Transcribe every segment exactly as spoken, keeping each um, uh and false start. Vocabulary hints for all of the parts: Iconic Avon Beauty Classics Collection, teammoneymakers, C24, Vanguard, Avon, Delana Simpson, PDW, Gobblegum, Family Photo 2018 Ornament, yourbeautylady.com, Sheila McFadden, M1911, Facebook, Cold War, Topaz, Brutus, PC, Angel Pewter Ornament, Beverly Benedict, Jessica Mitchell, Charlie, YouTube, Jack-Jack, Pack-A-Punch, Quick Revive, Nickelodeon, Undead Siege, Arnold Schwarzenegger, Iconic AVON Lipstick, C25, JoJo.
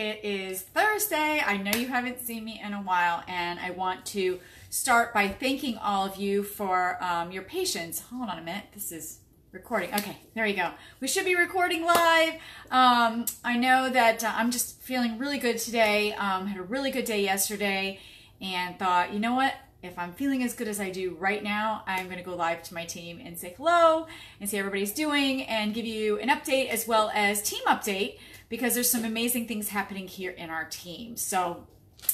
It is Thursday. I know you haven't seen me in a while, and I want to start by thanking all of you for um, your patience. Hold on a minute. This is recording. Okay, there you go. We should be recording live. Um, I know that uh, I'm just feeling really good today. Um, had a really good day yesterday and thought, you know what? If I'm feeling as good as I do right now, I'm going to go live to my team and say hello and see how everybody's doing and give you an update as well as team update, because there's some amazing things happening here in our team. So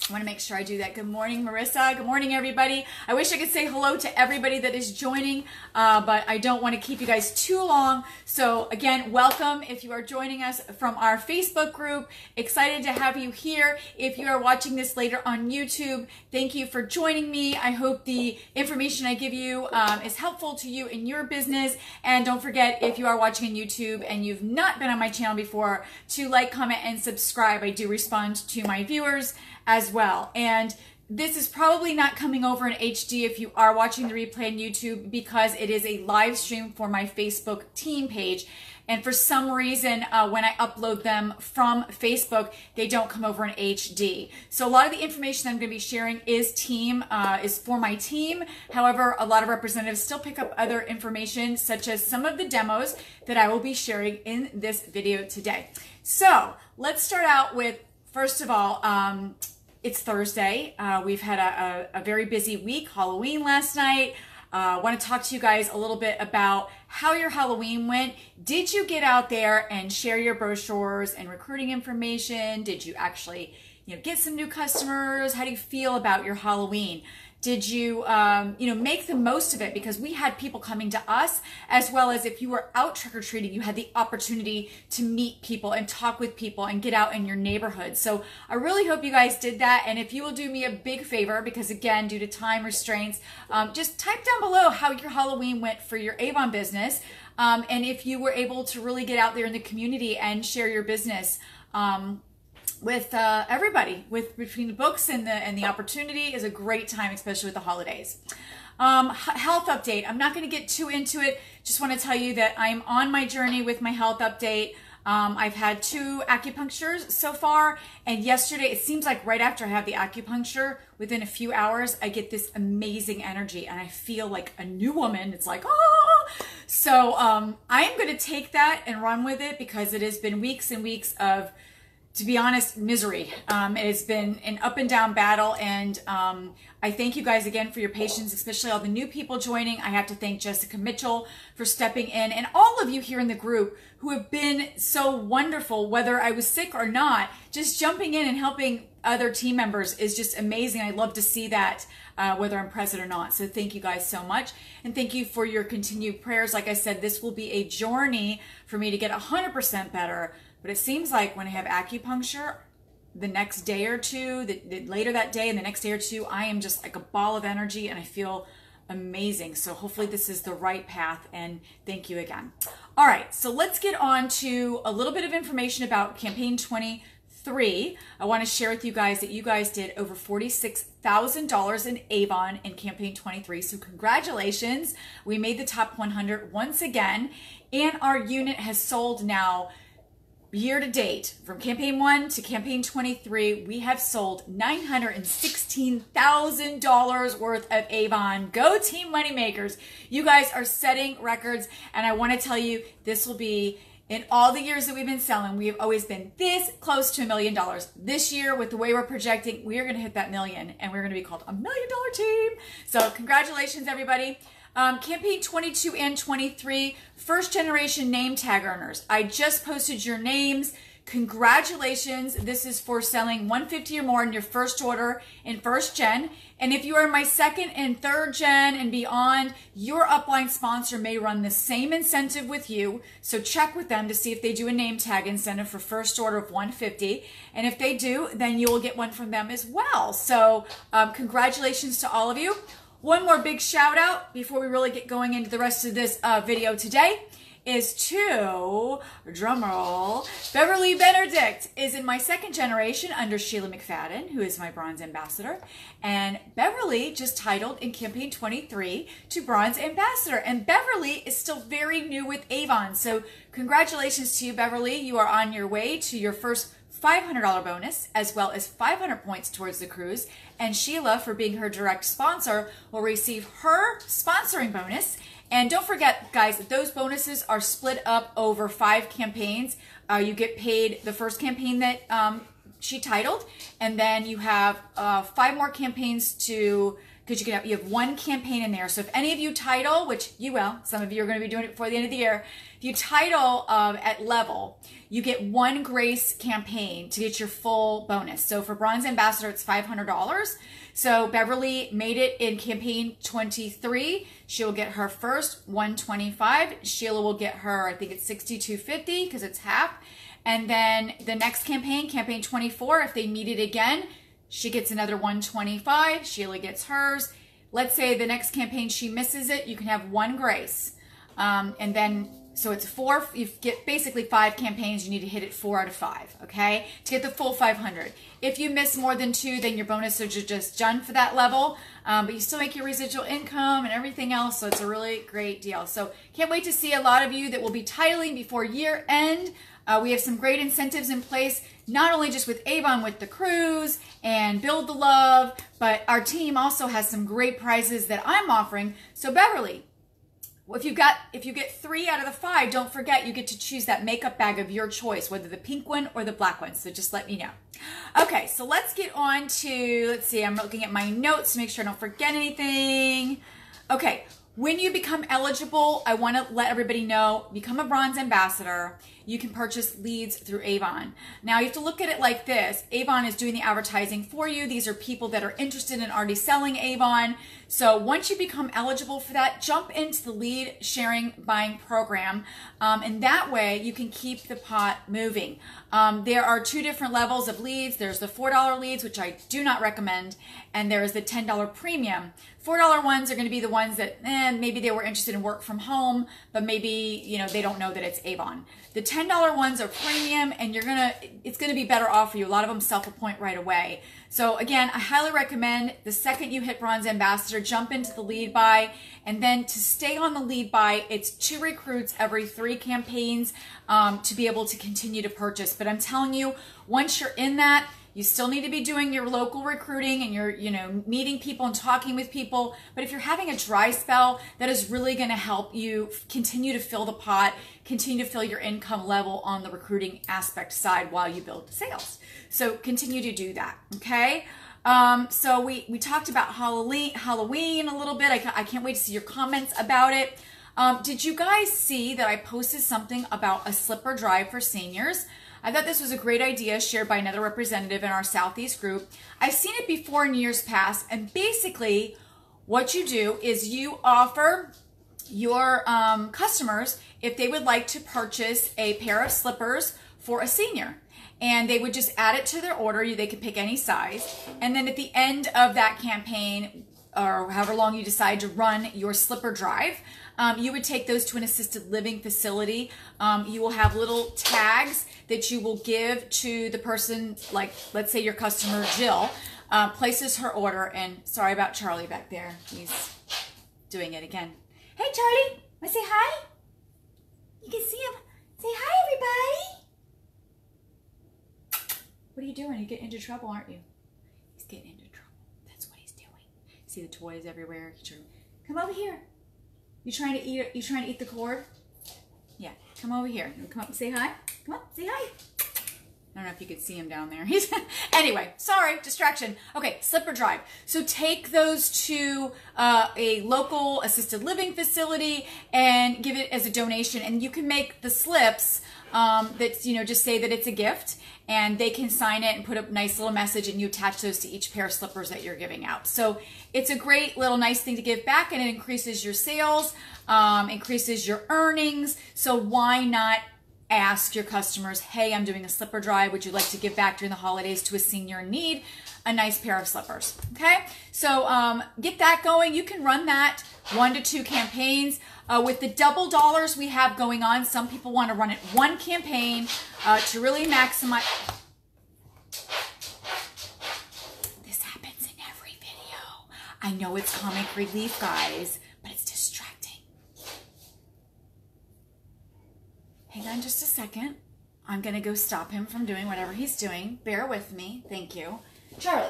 I want to make sure I do that. Good morning, Marissa. Good morning, everybody. I wish I could say hello to everybody that is joining, uh, but I don't want to keep you guys too long. So again, welcome if you are joining us from our Facebook group. Excited to have you here. If you are watching this later on YouTube, thank you for joining me. I hope the information I give you um, is helpful to you in your business. And don't forget, if you are watching on YouTube and you've not been on my channel before, to like, comment, and subscribe. I do respond to my viewers as well. And this is probably not coming over in H D if you are watching the replay on YouTube, because it is a live stream for my Facebook team page. And for some reason, uh, when I upload them from Facebook, they don't come over in H D. So a lot of the information that I'm going to be sharing is team, uh, is for my team. However, a lot of representatives still pick up other information, such as some of the demos that I will be sharing in this video today. So let's start out with, first of all, um, it's Thursday. Uh, we've had a, a, a very busy week, Halloween last night. I uh, want to talk to you guys a little bit about how your Halloween went. Did you get out there and share your brochures and recruiting information? Did you actually, you know, get some new customers? How do you feel about your Halloween? Did you, um, you know, make the most of it? Because we had people coming to us, as well as if you were out trick-or-treating, you had the opportunity to meet people and talk with people and get out in your neighborhood. So I really hope you guys did that. And if you will do me a big favor, because again, due to time restraints, um, just type down below how your Halloween went for your Avon business. Um, and if you were able to really get out there in the community and share your business, um, with uh, everybody, with between the books and the and the opportunity, is a great time, especially with the holidays. Um, health update. I'm not going to get too into it. Just want to tell you that I'm on my journey with my health update. Um, I've had two acupunctures so far, and yesterday, it seems like right after I have the acupuncture, within a few hours, I get this amazing energy, and I feel like a new woman. It's like, oh! So um, I'm going to take that and run with it, because it has been weeks and weeks of, to be honest, misery. Um, it's been an up and down battle, and um, I thank you guys again for your patience, especially all the new people joining. I have to thank Jessica Mitchell for stepping in, and all of you here in the group who have been so wonderful, whether I was sick or not. Just jumping in and helping other team members is just amazing. I love to see that, uh, whether I'm present or not. So thank you guys so much. And thank you for your continued prayers. Like I said, this will be a journey for me to get one hundred percent better. But it seems like when I have acupuncture, the next day or two, the, the, later that day and the next day or two, I am just like a ball of energy, and I feel amazing. So hopefully this is the right path, and thank you again. All right, so let's get on to a little bit of information about Campaign twenty-three. I want to share with you guys that you guys did over forty-six thousand dollars in Avon in Campaign twenty-three. So congratulations. We made the top one hundred once again, and our unit has sold now, year to date, from campaign one to campaign twenty-three, we have sold nine hundred sixteen thousand dollars worth of Avon. Go Team Moneymakers. You guys are setting records, and I want to tell you, this will be, in all the years that we've been selling, we have always been this close to a million dollars. This year, with the way we're projecting, we are going to hit that million, and we're going to be called a million dollar team. So congratulations, everybody. Um, campaign twenty-two and twenty-three, first generation name tag earners. I just posted your names. Congratulations. This is for selling one hundred fifty dollars or more in your first order in first gen. And if you are in my second and third gen and beyond, your upline sponsor may run the same incentive with you. So check with them to see if they do a name tag incentive for first order of one hundred fifty dollars. And if they do, then you will get one from them as well. So um, congratulations to all of you. One more big shout out before we really get going into the rest of this uh, video today is to, drumroll, Beverly Benedict is in my second generation under Sheila McFadden, who is my bronze ambassador. And Beverly just titled in campaign twenty-three to bronze ambassador. And Beverly is still very new with Avon. So congratulations to you, Beverly. You are on your way to your first five hundred dollar bonus, as well as five hundred points towards the cruise. And Sheila, for being her direct sponsor, will receive her sponsoring bonus. And don't forget, guys, that those bonuses are split up over five campaigns. Uh, you get paid the first campaign that um, she titled, and then you have uh, five more campaigns to, because you can have, you have one campaign in there. So if any of you title, which you will, some of you are going to be doing it before the end of the year, if you title um, at level, you get one Grace campaign to get your full bonus. So for Bronze Ambassador, it's five hundred dollars. So Beverly made it in campaign twenty-three. She'll get her first one twenty-five. Sheila will get her, I think it's sixty-two fifty because it's half. And then the next campaign, campaign twenty-four, if they meet it again, she gets another one twenty-five, Sheila gets hers. Let's say the next campaign she misses it, you can have one Grace. Um, and then, so it's four, you get basically five campaigns, you need to hit it four out of five, okay? To get the full five hundred. If you miss more than two, then your bonuses are just done for that level, um, but you still make your residual income and everything else, so it's a really great deal. So can't wait to see a lot of you that will be titling before year end. Uh, we have some great incentives in place, not only just with Avon, with the cruise and Build the Love, but our team also has some great prizes that I'm offering. So Beverly, if you got, if you get three out of the five, don't forget you get to choose that makeup bag of your choice, whether the pink one or the black one. So just let me know. Okay, so let's get on to, let's see, I'm looking at my notes to make sure I don't forget anything. Okay, when you become eligible, I want to let everybody know, become a Bronze Ambassador, you can purchase leads through Avon. Now you have to look at it like this. Avon is doing the advertising for you. These are people that are interested in already selling Avon. So once you become eligible for that, jump into the lead sharing buying program. Um, and that way you can keep the pot moving. Um, there are two different levels of leads. There's the four dollar leads, which I do not recommend. And there is the ten dollar premium. four dollar ones are gonna be the ones that eh, maybe they were interested in work from home, but maybe, you know, they don't know that it's Avon. The ten dollar ones are premium and you're gonna, it's gonna be better off for you. A lot of them self-appoint right away. So again, I highly recommend the second you hit Bronze Ambassador, jump into the lead buy. And then to stay on the lead buy, it's two recruits every three campaigns um, to be able to continue to purchase. But I'm telling you, once you're in that, you still need to be doing your local recruiting and you're, you know, meeting people and talking with people. But if you're having a dry spell, that is really going to help you continue to fill the pot, continue to fill your income level on the recruiting aspect side while you build sales. So continue to do that. Okay. Um, so we, we talked about Halloween, Halloween a little bit. I, I can't wait to see your comments about it. Um, did you guys see that I posted something about a slipper drive for seniors? I thought this was a great idea shared by another representative in our Southeast group. I've seen it before in years past, and basically what you do is you offer your um, customers if they would like to purchase a pair of slippers for a senior. And they would just add it to their order. They could pick any size. And then at the end of that campaign, or however long you decide to run your slipper drive, um, you would take those to an assisted living facility. Um, you will have little tags that you will give to the person, like let's say your customer Jill uh, places her order. And sorry about Charlie back there. He's doing it again. Hey Charlie, wanna say hi? You can see him. Say hi everybody. What are you doing? You're getting into trouble, aren't you? He's getting into trouble. That's what he's doing. See the toys everywhere. Come over here. You trying to eat? You trying to eat the cord? Yeah. Come over here. Come up and say hi. Come up. Say hi. I don't know if you could see him down there. He's anyway. Sorry, distraction. Okay, slipper drive. So take those to uh, a local assisted living facility and give it as a donation. And you can make the slips um, that you know just say that it's a gift. And they can sign it and put a nice little message, and you attach those to each pair of slippers that you're giving out. So it's a great little nice thing to give back, and it increases your sales, um, increases your earnings. So why not ask your customers, hey, I'm doing a slipper drive. Would you like to give back during the holidays to a senior in need a nice pair of slippers? Okay, so um, get that going. You can run that one to two campaigns. Uh, with the double dollars we have going on, some people want to run it one campaign uh, to really maximize. This happens in every video. I know it's comic relief, guys, but it's distracting. Hang on just a second. I'm gonna go stop him from doing whatever he's doing. Bear with me, thank you. Charlie,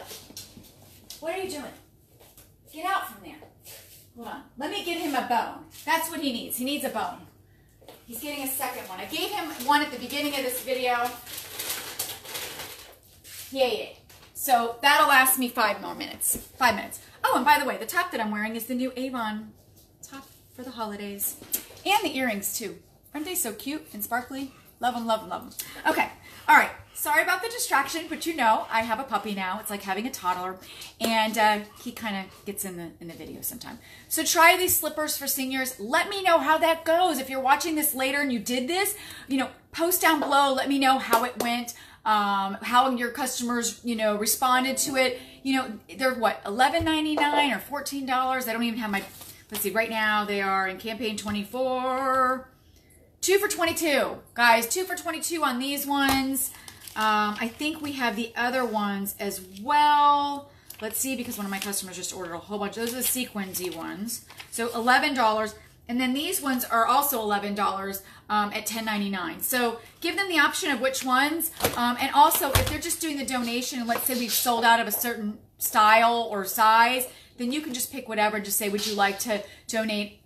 what are you doing? Get out from there. Hold on, let me get him a bone. That's what he needs, he needs a bone. He's getting a second one. I gave him one at the beginning of this video. He ate it. So that'll last me five more minutes, five minutes. Oh, and by the way, the top that I'm wearing is the new Avon top for the holidays. And the earrings too. Aren't they so cute and sparkly? Love them, love them, love them. Okay, all right, sorry about the distraction, but you know, I have a puppy now. It's like having a toddler, and uh, he kind of gets in the, in the video sometime. So try these slippers for seniors. Let me know how that goes. If you're watching this later and you did this, you know, post down below, let me know how it went, um, how your customers, you know, responded to it. You know, they're what, eleven ninety-nine or fourteen dollars? I don't even have my, let's see, right now they are in campaign twenty-four. two for twenty-two, guys, two for twenty-two on these ones. Um, I think we have the other ones as well. Let's see, because one of my customers just ordered a whole bunch. Those are the sequin-y ones. So eleven dollars, and then these ones are also eleven dollars um, at ten ninety-nine. So give them the option of which ones, um, and also if they're just doing the donation, and let's say we've sold out of a certain style or size, then you can just pick whatever and just say, would you like to donate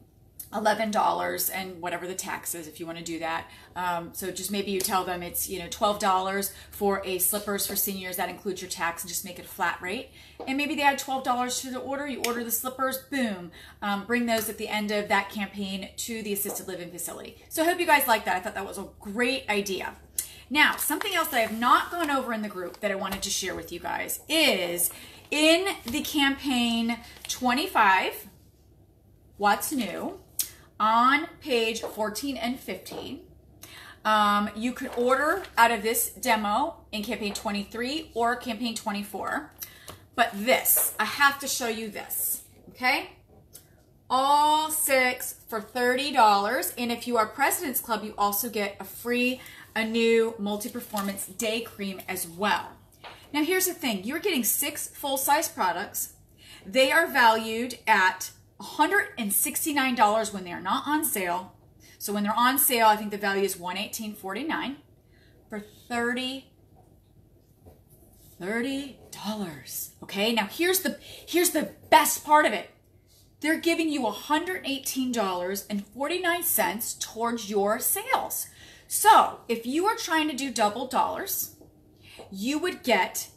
eleven dollars and whatever the tax is if you want to do that. Um, so just maybe you tell them it's, you know, twelve dollars for a slippers for seniors. That includes your tax, and just make it a flat rate. And maybe they add twelve dollars to the order. You order the slippers, boom. Um, bring those at the end of that campaign to the assisted living facility. So I hope you guys like that. I thought that was a great idea. Now, something else that I have not gone over in the group that I wanted to share with you guys is in the campaign twenty-five, what's new? On page fourteen and fifteen, um, you could order out of this demo in campaign twenty-three or campaign twenty-four. But this, I have to show you this, okay? All six for thirty dollars. And if you are President's Club, you also get a free, a new multi-performance day cream as well. Now here's the thing, you're getting six full-size products. They are valued at one hundred sixty-nine dollars when they're not on sale. So when they're on sale, I think the value is one eighteen forty-nine for thirty dollars. Okay, now here's the here's the best part of it. They're giving you one hundred eighteen dollars and forty-nine cents towards your sales. So if you are trying to do double dollars, you would get,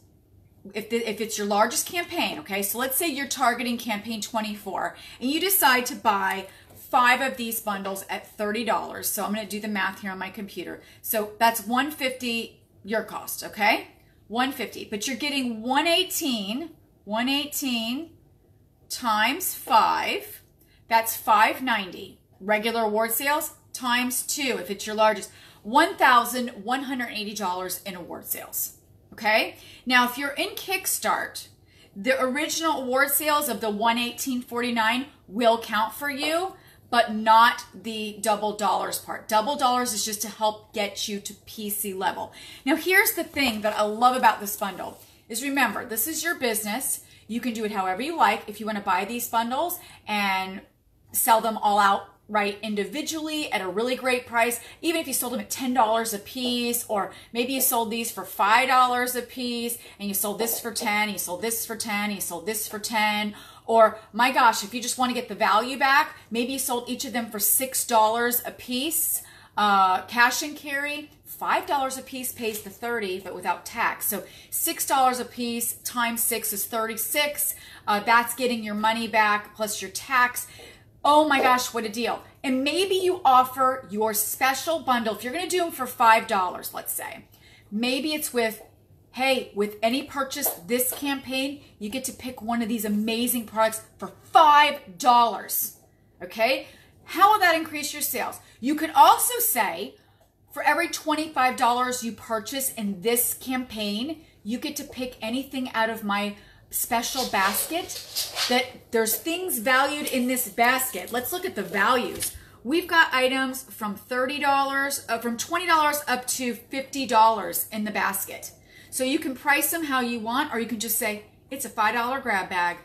If, the, if it's your largest campaign, okay, so let's say you're targeting campaign twenty-four and you decide to buy five of these bundles at thirty dollars. So I'm going to do the math here on my computer. So that's one hundred fifty dollars your cost, okay? one hundred fifty dollars, but you're getting one hundred eighteen dollars times five, that's five ninety. Regular award sales times two, if it's your largest, one thousand one hundred eighty dollars in award sales. Okay, now if you're in Kickstart, the original award sales of the one eighteen forty-nine will count for you, but not the double dollars part. Double dollars is just to help get you to P C level. Now here's the thing that I love about this bundle is, remember, this is your business. You can do it however you like. If you want to buy these bundles and sell them all out right individually at a really great price, even if you sold them at ten dollars a piece, or maybe you sold these for five dollars a piece and you sold this for ten, you sold this for ten, you sold this for ten, or my gosh, if you just want to get the value back, maybe you sold each of them for six dollars a piece, uh, cash and carry, five dollars a piece pays the thirty, but without tax. So six dollars a piece times six is thirty-six. Uh, that's getting your money back plus your tax. Oh my gosh, what a deal. And maybe you offer your special bundle. If you're gonna do them for five dollars, let's say, maybe it's with, hey, with any purchase this campaign, you get to pick one of these amazing products for five dollars, okay? How will that increase your sales? You could also say, for every twenty-five dollars you purchase in this campaign, you get to pick anything out of my special basket. That there's things valued in this basket. Let's look at the values. We've got items from thirty dollars, uh, from twenty dollars up to fifty dollars in the basket. So you can price them how you want, or you can just say, it's a five dollar grab bag,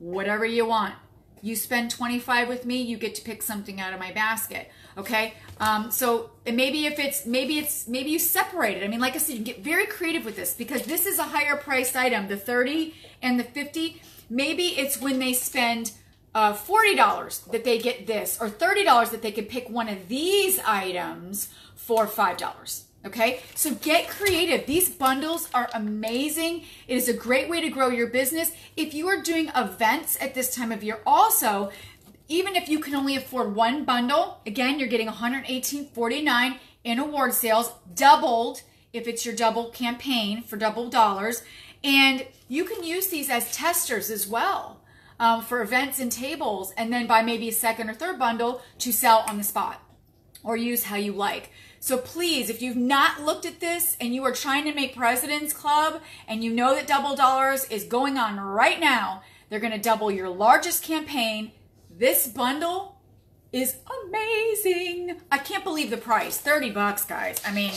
whatever you want. You spend twenty-five with me, you get to pick something out of my basket. Okay. Um, so and maybe if it's, maybe it's, maybe you separate it. I mean, like I said, you get very creative with this because this is a higher priced item, the thirty and the fifty. Maybe it's when they spend uh, forty dollars that they get this, or thirty dollars that they can pick one of these items for five dollars. Okay, so get creative. These bundles are amazing. It is a great way to grow your business. If you are doing events at this time of year also, even if you can only afford one bundle, again, you're getting one hundred eighteen forty-nine in award sales, doubled if it's your double campaign for double dollars. And you can use these as testers as well um, for events and tables, and then buy maybe a second or third bundle to sell on the spot or use how you like. So please, if you've not looked at this and you are trying to make President's Club and you know that double dollars is going on right now, they're gonna double your largest campaign. This bundle is amazing. I can't believe the price, thirty bucks, guys. I mean,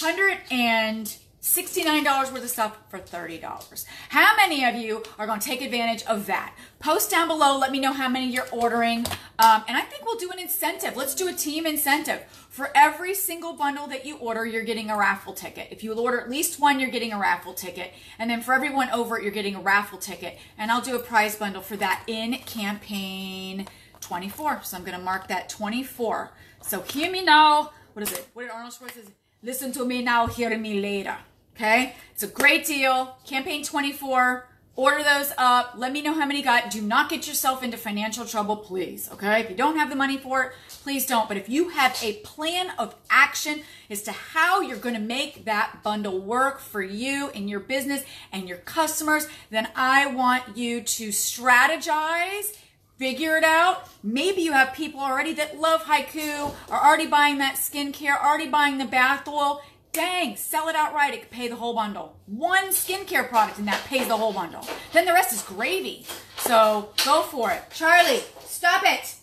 one hundred sixty-nine dollars worth of stuff for thirty dollars. How many of you are gonna take advantage of that? Post down below, let me know how many you're ordering. Um, and I think we'll do an incentive. Let's do a team incentive. For every single bundle that you order, you're getting a raffle ticket. If you order at least one, you're getting a raffle ticket. And then for everyone over it, you're getting a raffle ticket. And I'll do a prize bundle for that in campaign twenty-four. So I'm gonna mark that twenty-four. So hear me now. What is it? What did Arnold Schwarzenegger say? Listen to me now, hear me later. Okay, it's a great deal. Campaign twenty-four, order those up. Let me know how many got. Do not get yourself into financial trouble, please, okay? If you don't have the money for it, please don't. But if you have a plan of action as to how you're gonna make that bundle work for you and your business and your customers, then I want you to strategize, figure it out. Maybe you have people already that love haiku, are already buying that skincare, already buying the bath oil. Dang, sell it outright, it could pay the whole bundle. One skincare product and that pays the whole bundle. Then the rest is gravy. So go for it. Charlie, stop it.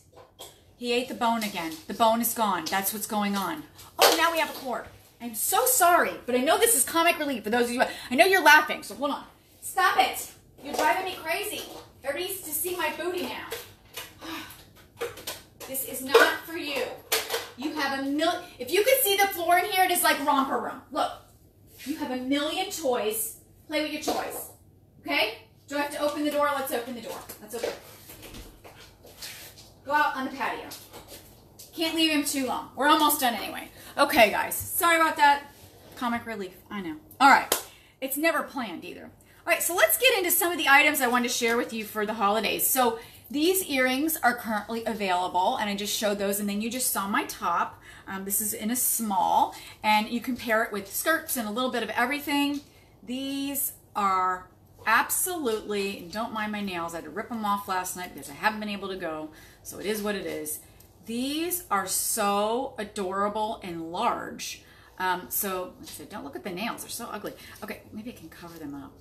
He ate the bone again. The bone is gone. That's what's going on. Oh, now we have a cord. I'm so sorry, but I know this is comic relief for those of you. I know you're laughing, so hold on. Stop it. You're driving me crazy. Everybody needs to see my booty now. This is not for you. You have a million, if you could see the floor in here, it is like romper room. Look, you have a million toys. Play with your toys, okay? Do I have to open the door? Let's open the door. Let's open it. Go out on the patio. Can't leave him too long. We're almost done anyway. Okay, guys, sorry about that. Comic relief, I know. All right, it's never planned either. All right, so let's get into some of the items I wanted to share with you for the holidays. So these earrings are currently available, and I just showed those, and then you just saw my top. Um, this is in a small, and you can pair it with skirts and a little bit of everything. These are absolutely, and don't mind my nails, I had to rip them off last night because I haven't been able to go, so it is what it is. These are so adorable and large. Um, so, let's see, don't look at the nails, they're so ugly. Okay, maybe I can cover them up.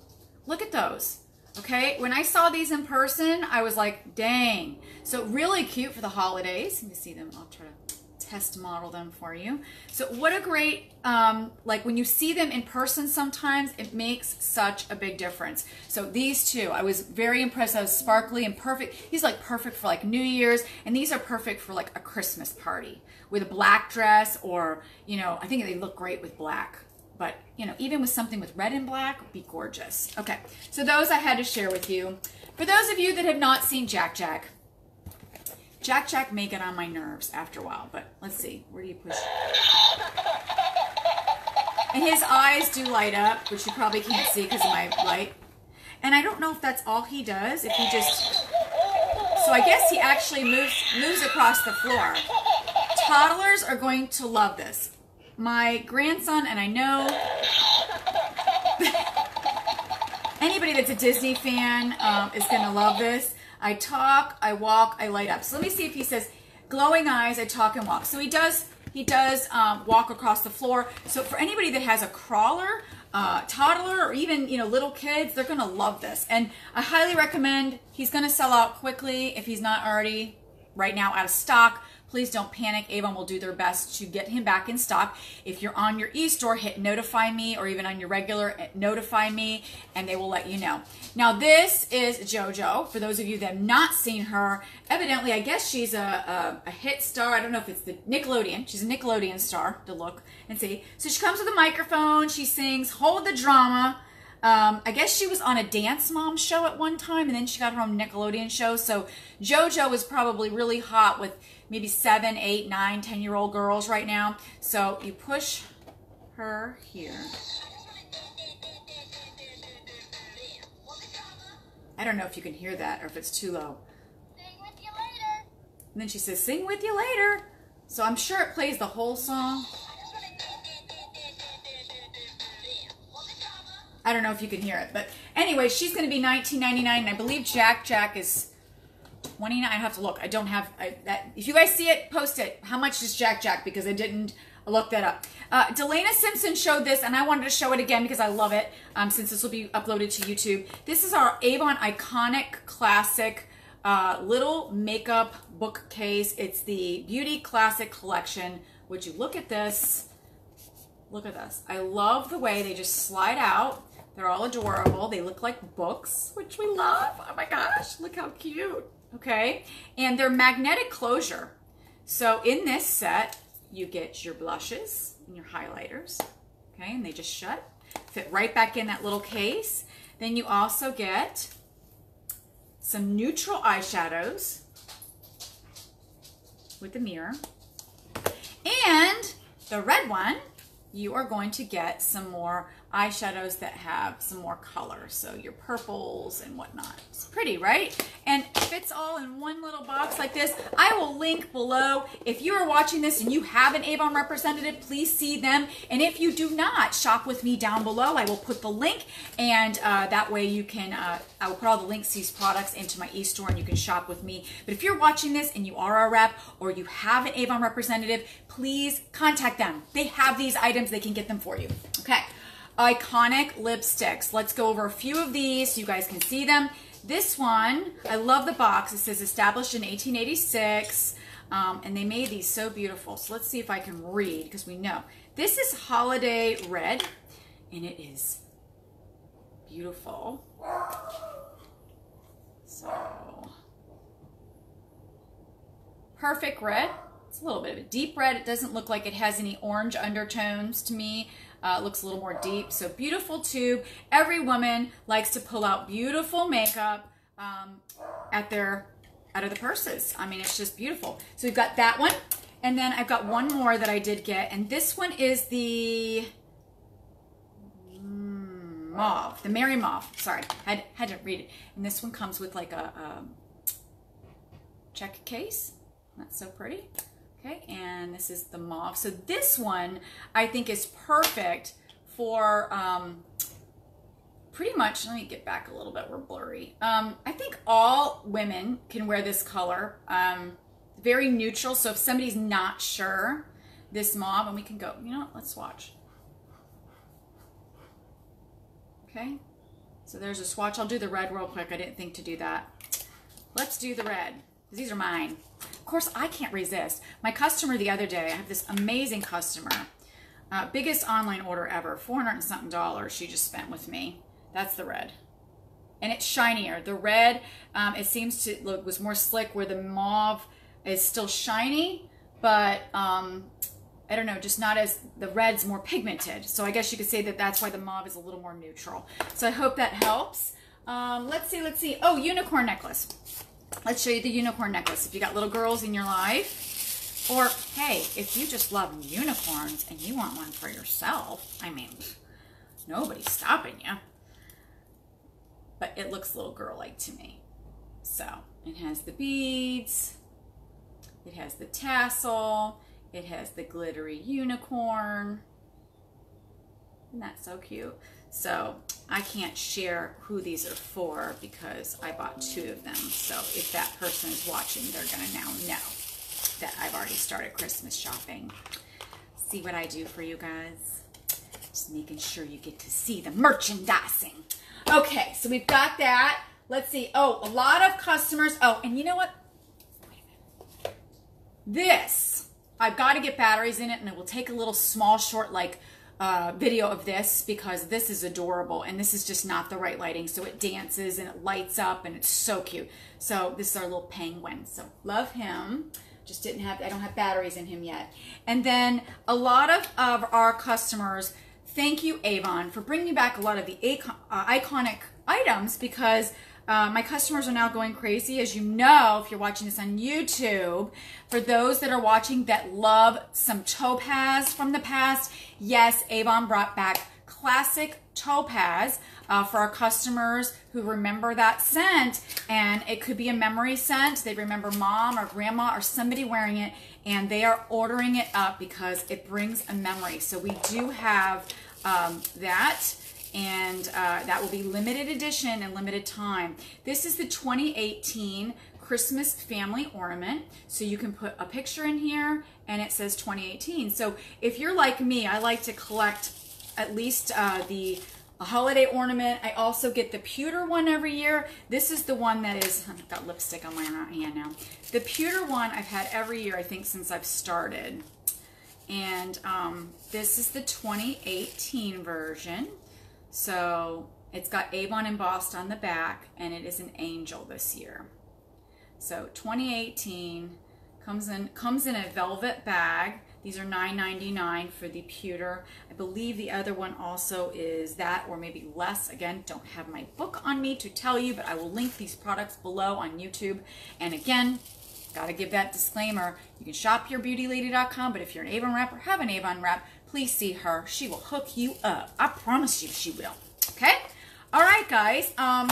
Look at those. Okay, when I saw these in person, I was like, dang. So really cute for the holidays. You can see them, I'll try to test model them for you. So what a great, um, like when you see them in person sometimes, it makes such a big difference. So these two, I was very impressed. I was sparkly and perfect. These are like perfect for like New Year's, and these are perfect for like a Christmas party with a black dress or, you know, I think they look great with black. But, you know, even with something with red and black, it'd be gorgeous. Okay, so those I had to share with you. For those of you that have not seen Jack-Jack, Jack-Jack may get on my nerves after a while, but let's see. Where do you push it? And his eyes do light up, which you probably can't see because of my light. And I don't know if that's all he does, if he just... So I guess he actually moves, moves across the floor. Toddlers are going to love this. My grandson, and I know anybody that's a Disney fan um, is going to love this. I talk, I walk, I light up. So let me see if he says, glowing eyes, I talk and walk. So he does, he does um, walk across the floor. So for anybody that has a crawler, uh, toddler, or even, you know, little kids, they're going to love this. And I highly recommend, he's going to sell out quickly if he's not already right now out of stock. Please don't panic. Avon will do their best to get him back in stock. If you're on your e-store, hit notify me, or even on your regular, notify me, and they will let you know. Now this is JoJo. For those of you that have not seen her, evidently, I guess she's a, a, a hit star. I don't know if it's the Nickelodeon. She's a Nickelodeon star to look and see. So she comes with a microphone. She sings Hold the Drama. Um, I guess she was on a Dance Mom show at one time, and then she got her own Nickelodeon show. So JoJo is probably really hot with maybe seven, eight, nine, ten-year-old girls right now. So you push her here. I don't know if you can hear that or if it's too low. Sing with you later. And then she says, sing with you later. So I'm sure it plays the whole song. I don't know if you can hear it, but anyway, she's going to be nineteen ninety-nine, and I believe Jack-Jack is twenty-nine. I have to look. I don't have I, that. If you guys see it, post it. How much is Jack-Jack? Because I didn't look that up. Uh, Delana Simpson showed this, and I wanted to show it again because I love it. Um, since this will be uploaded to YouTube, this is our Avon Iconic Classic uh, little makeup bookcase. It's the Beauty Classic Collection. Would you look at this? Look at this. I love the way they just slide out. They're all adorable. They look like books, which we love. Oh my gosh, look how cute. Okay, and they're magnetic closure. So in this set, you get your blushes and your highlighters. Okay, and they just shut, fit right back in that little case. Then you also get some neutral eyeshadows with the mirror. And the red one, you are going to get some more eyeshadows that have some more color. So your purples and whatnot. It's pretty, right? And it fits all in one little box like this. I will link below. If you are watching this and you have an Avon representative, please see them. And if you do not, shop with me down below. I will put the link, and uh, that way you can, uh, I will put all the links to these products into my e-store, and you can shop with me. But if you're watching this and you are a rep or you have an Avon representative, please contact them. They have these items. They can get them for you. Okay. Iconic lipsticks. Let's go over a few of these so you guys can see them. This one, I love the box. It says established in eighteen eighty-six, um, and they made these so beautiful. So let's see if I can read, because we know. This is Holiday Red, and it is beautiful. So, perfect red. It's a little bit of a deep red. It doesn't look like it has any orange undertones to me. Uh, it looks a little more deep. So beautiful tube. Every woman likes to pull out beautiful makeup um, at their, out of the purses. I mean, it's just beautiful. So we've got that one. And then I've got one more that I did get. And this one is the mm, mauve, the Mary Mauve. Sorry, I had to read it. And this one comes with like a um, check case. That's so pretty. Okay, and this is the mauve. So this one I think is perfect for um, pretty much, let me get back a little bit, we're blurry. Um, I think all women can wear this color, um, very neutral. So if somebody's not sure, this mauve, and we can go, you know what, let's swatch. Okay, so there's a swatch. I'll do the red real quick. I didn't think to do that. Let's do the red, because these are mine. Of course, I can't resist. My customer the other day, I have this amazing customer, uh, biggest online order ever, four hundred and something dollars she just spent with me. That's the red. And it's shinier. The red, um, it seems to look, was more slick, where the mauve is still shiny, but um, I don't know, just not as, the red's more pigmented. So I guess you could say that that's why the mauve is a little more neutral. So I hope that helps. Um, let's see, let's see. Oh, unicorn necklace. Let's show you the unicorn necklace. If you got little girls in your life, or hey, if you just love unicorns and you want one for yourself, I mean, nobody's stopping you. But it looks little girl-like to me. So it has the beads, it has the tassel, it has the glittery unicorn. Isn't that so cute? So I can't share who these are for because I bought two of them. So if that person is watching, they're going to now know that I've already started Christmas shopping. See what I do for you guys? Just making sure you get to see the merchandising. Okay, so we've got that. Let's see. Oh, a lot of customers. Oh, and you know what? Wait a minute. This, I've got to get batteries in it, and it will take a little small short like uh, video of this, because this is adorable, and this is just not the right lighting. So it dances and it lights up, and it's so cute. So this is our little penguin. So love him. Just didn't have, I don't have batteries in him yet. And then a lot of, of our customers, thank you Avon for bringing back a lot of the icon, uh, iconic items, because uh, my customers are now going crazy. As you know, if you're watching this on YouTube, for those that are watching that love some topaz from the past, yes, Avon brought back classic topaz uh, for our customers who remember that scent, and it could be a memory scent. They remember mom or grandma or somebody wearing it, and they are ordering it up because it brings a memory. So we do have um, that, and uh, that will be limited edition and limited time. This is the twenty eighteen Christmas family ornament, so you can put a picture in here and it says twenty eighteen. So if you're like me, I like to collect at least uh, the holiday ornament. I also get the pewter one every year. This is the one that is, I've got lipstick on my hand now. The pewter one I've had every year, I think, since I've started. And um, this is the twenty eighteen version. So it's got Avon embossed on the back, and it is an angel this year. So twenty eighteen comes in, comes in a velvet bag. These are nine ninety-nine for the pewter. I believe the other one also is that, or maybe less. Again, don't have my book on me to tell you, but I will link these products below on YouTube. And again, gotta give that disclaimer. You can shop your beauty lady dot com, but if you're an Avon rep or have an Avon rep, please see her. She will hook you up. I promise you she will, okay? All right, guys. Um,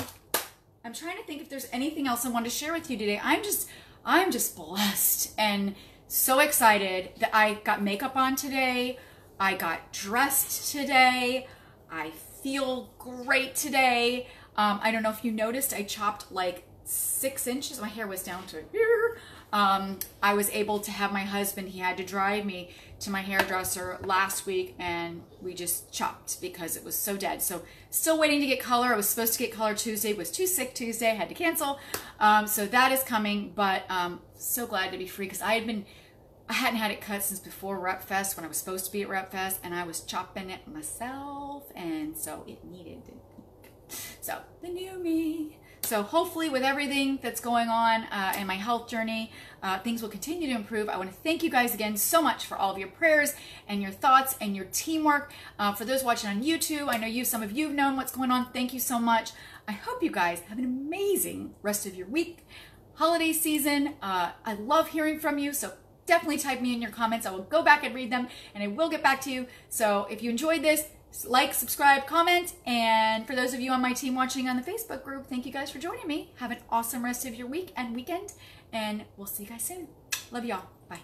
I'm trying to think if there's anything else I wanted to share with you today. I'm just, I'm just blessed and so excited that I got makeup on today. I got dressed today. I feel great today. Um, I don't know if you noticed, I chopped like six inches. My hair was down to here. Um, I was able to have my husband, he had to drive me to my hairdresser last week, and we just chopped because it was so dead. So still waiting to get color. I was supposed to get color Tuesday. It was too sick Tuesday. I had to cancel. Um, so that is coming, but um, so glad to be free, because I had been I hadn't had it cut since before Rep Fest, when I was supposed to be at Rep Fest, and I was chopping it myself, and so it needed to, so the new me. So hopefully with everything that's going on uh, in my health journey, uh, things will continue to improve. I want to thank you guys again so much for all of your prayers and your thoughts and your teamwork. Uh, for those watching on YouTube, I know you, some of you have known what's going on. Thank you so much. I hope you guys have an amazing rest of your week, holiday season. Uh, I love hearing from you, so definitely type me in your comments. I will go back and read them, and I will get back to you. So if you enjoyed this, like, subscribe, comment, and for those of you on my team watching on the Facebook group, thank you guys for joining me. Have an awesome rest of your week and weekend, and we'll see you guys soon. Love y'all. Bye.